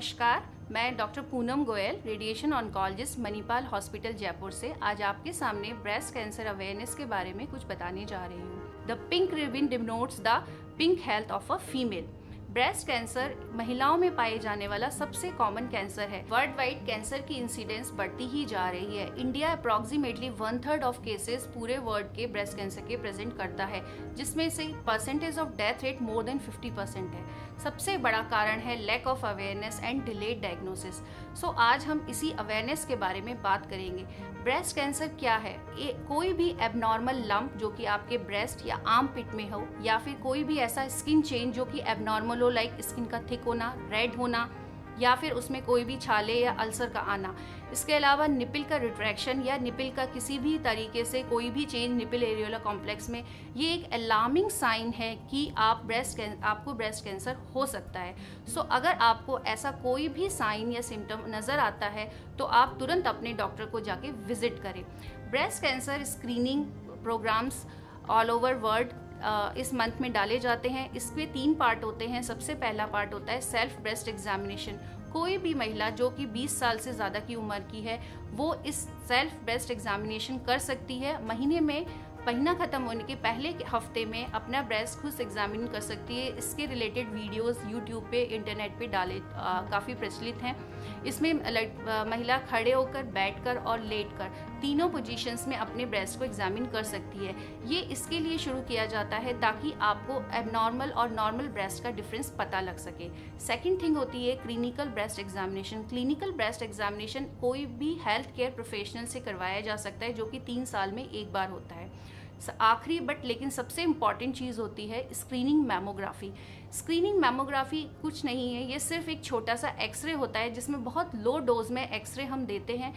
नमस्कार, मैं डॉ. Poonam Goyal, radiation oncologist, Manipal hospital, Jaipur से आज आपके सामने ब्रेस्ट कैंसर अवेयरनेस के बारे में कुछ बताने जा रही हूँ। The pink ribbon denotes the pink health of a female. Breast cancer महिलाओं में पाए जाने वाला सबसे कॉमन कैंसर है। वर्ल्ड वाइड कैंसर की इंसिडेंस बढ़ती ही जा रही है। इंडिया अप्रॉक्सीमेटली 1/3 ऑफ केसेस पूरे वर्ल्ड के ब्रेस्ट कैंसर के प्रेजेंट करता है, जिसमें से percentage of death rate more than 50% है। सबसे बड़ा कारण है lack of awareness and delayed diagnosis. So आज हम इसी अवेयरनेस के बारे में बात करेंगे। ब्रेस्ट कैंसर क्या है? कोई भी एबनॉर्मल लंप जो कि आपके ब्रेस्ट या आर्म पिट में हो, या फिर कोई भी ऐसा स्किन चेंज जो कि एबनॉर्मल लो लाइक स्किन का थिक होना, रेड होना, या फिर उसमें कोई भी छाले या अल्सर का आना। इसके अलावा निपिल का रिट्रैक्शन या निपिल का किसी भी तरीके से कोई भी चेंज निपिल एरियोला कॉम्प्लेक्स में, ये एक अलार्मिंग साइन है कि आपको ब्रेस्ट कैंसर हो सकता है। सो अगर आपको ऐसा कोई भी साइन या सिम्टम नज़र आता है तो आप तुरंत अपने डॉक्टर को जाके विजिट करें। Breast cancer screening programs all over world इस मंथ में डाले जाते हैं। इसमें 3 पार्ट होते हैं। सबसे पहला पार्ट होता है सेल्फ ब्रेस्ट एग्जामिनेशन। कोई भी महिला जो कि 20 साल से ज़्यादा की उम्र की है, वो इस सेल्फ ब्रेस्ट एग्जामिनेशन कर सकती है। महीना ख़त्म होने के पहले हफ्ते में अपना ब्रेस्ट खुद एग्जामिन कर सकती है। इसके रिलेटेड वीडियोस यूट्यूब पे, इंटरनेट पे डाले काफ़ी प्रचलित हैं। इसमें महिला खड़े होकर, बैठकर और लेटकर, तीनों पोजीशंस में अपने ब्रेस्ट को एग्जामिन कर सकती है। ये इसके लिए शुरू किया जाता है ताकि आपको एबनॉर्मल और नॉर्मल ब्रेस्ट का डिफरेंस पता लग सके। सेकेंड थिंग होती है clinical breast examination. Clinical breast examination कोई भी हेल्थ केयर प्रोफेशनल से करवाया जा सकता है, जो कि 3 साल में एक बार होता है। आखिरी बट लेकिन सबसे इम्पॉर्टेंट चीज़ होती है स्क्रीनिंग मेमोग्राफी। स्क्रीनिंग मेमोग्राफी कुछ नहीं है, ये सिर्फ एक छोटा सा एक्सरे होता है, जिसमें बहुत लो डोज में एक्सरे हम देते हैं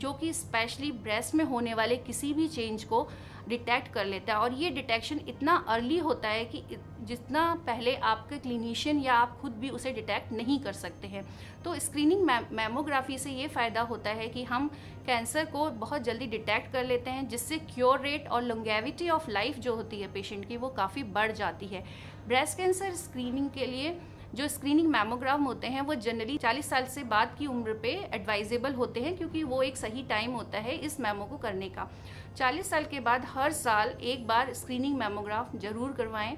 जो कि स्पेशली ब्रेस्ट में होने वाले किसी भी चेंज को डिटेक्ट कर लेता है। और ये डिटेक्शन इतना अर्ली होता है कि जितना पहले आपके क्लिनिशियन या आप खुद भी उसे डिटेक्ट नहीं कर सकते हैं। तो स्क्रीनिंग मेमोग्राफी से ये फ़ायदा होता है कि हम कैंसर को बहुत जल्दी डिटेक्ट कर लेते हैं, जिससे क्योर रेट और लॉन्गेविटी ऑफ लाइफ जो होती है पेशेंट की, वो काफ़ी बढ़ जाती है। ब्रेस्ट कैंसर स्क्रीनिंग के लिए जो स्क्रीनिंग मैमोग्राम होते हैं, वो जनरली 40 साल से बाद की उम्र पे एडवाइजेबल होते हैं, क्योंकि वो एक सही टाइम होता है इस मैमो को करने का। 40 साल के बाद हर साल एक बार स्क्रीनिंग मैमोग्राफ जरूर करवाएं।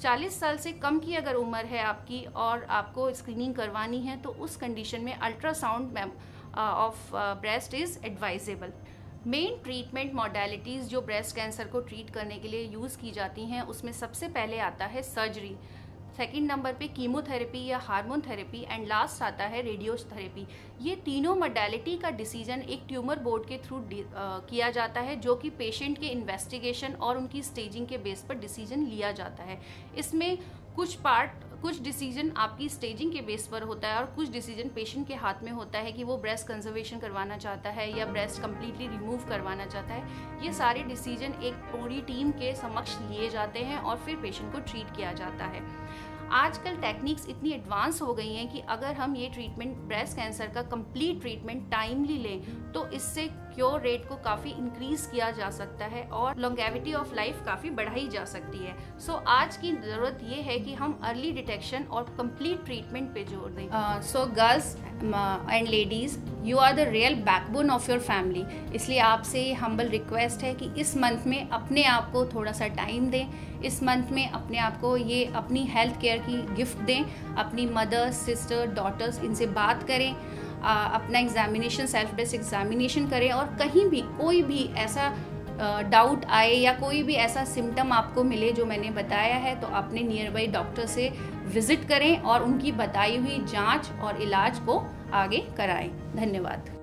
40 साल से कम की अगर उम्र है आपकी और आपको स्क्रीनिंग करवानी है, तो उस कंडीशन में ultrasound of breast is advisable. Main treatment modalities जो ब्रेस्ट कैंसर को ट्रीट करने के लिए यूज़ की जाती हैं, उसमें सबसे पहले आता है सर्जरी, सेकेंड नंबर पे कीमोथेरेपी या हार्मोन थेरेपी, एंड लास्ट आता है रेडियोथेरेपी। ये तीनों मोडेलिटी का डिसीजन एक ट्यूमर बोर्ड के थ्रू किया जाता है, जो कि पेशेंट के इन्वेस्टिगेशन और उनकी स्टेजिंग के बेस पर डिसीजन लिया जाता है। इसमें कुछ डिसीजन आपकी स्टेजिंग के बेस पर होता है और कुछ डिसीजन पेशेंट के हाथ में होता है कि वो ब्रेस्ट कंजर्वेशन करवाना चाहता है या ब्रेस्ट कम्प्लीटली रिमूव करवाना चाहता है। ये सारे डिसीजन एक पूरी टीम के समक्ष लिए जाते हैं और फिर पेशेंट को ट्रीट किया जाता है। आजकल टेक्निक्स इतनी एडवांस हो गई हैं कि अगर हम ये ट्रीटमेंट, ब्रेस्ट कैंसर का कंप्लीट ट्रीटमेंट टाइमली लें, तो इससे क्योर रेट को काफ़ी इंक्रीज़ किया जा सकता है और लॉन्गेविटी ऑफ लाइफ काफ़ी बढ़ाई जा सकती है। सो आज की ज़रूरत ये है कि हम अर्ली डिटेक्शन और कंप्लीट ट्रीटमेंट पे जोर दें। So girls and ladies, you are the real backbone of your family. इसलिए आपसे ये हम्बल रिक्वेस्ट है कि इस मंथ में अपने आप को थोड़ा सा टाइम दें। इस मंथ में अपने आप को ये अपनी हेल्थ केयर की गिफ्ट दें। अपनी मदर, सिस्टर, डॉटर्स, इनसे बात करें, अपना एग्जामिनेशन, सेल्फ ब्रेस्ट एग्जामिनेशन करें। और कहीं भी कोई भी ऐसा डाउट आए या कोई भी ऐसा सिम्टम आपको मिले जो मैंने बताया है, तो अपने नियर बाई डॉक्टर से विज़िट करें और उनकी बताई हुई जांच और इलाज को आगे कराएं। धन्यवाद।